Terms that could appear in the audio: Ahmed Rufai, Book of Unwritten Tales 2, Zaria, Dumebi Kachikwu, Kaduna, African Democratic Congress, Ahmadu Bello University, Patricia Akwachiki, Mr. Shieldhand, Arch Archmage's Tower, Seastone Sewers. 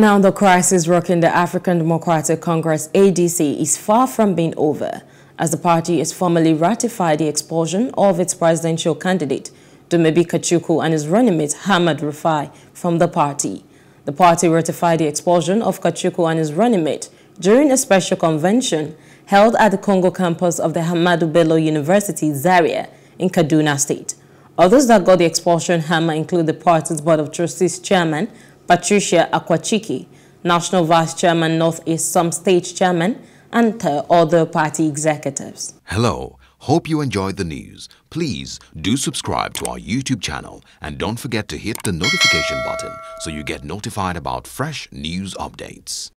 Now the crisis rocking the African Democratic Congress (ADC) is far from being over, as the party has formally ratified the expulsion of its presidential candidate, Dumebi Kachikwu, and his running mate, Ahmed Rufai, from the party. The party ratified the expulsion of Kachikwu and his running mate during a special convention held at the Congo campus of the Ahmadu Bello University, Zaria, in Kaduna State. Others that got the expulsion hammer include the party's Board of Trustees Chairman, Patricia Akwachiki, National Vice Chairman, Northeast, some state chairman, and other party executives. Hello, hope you enjoyed the news. Please do subscribe to our YouTube channel and don't forget to hit the notification button so you get notified about fresh news updates.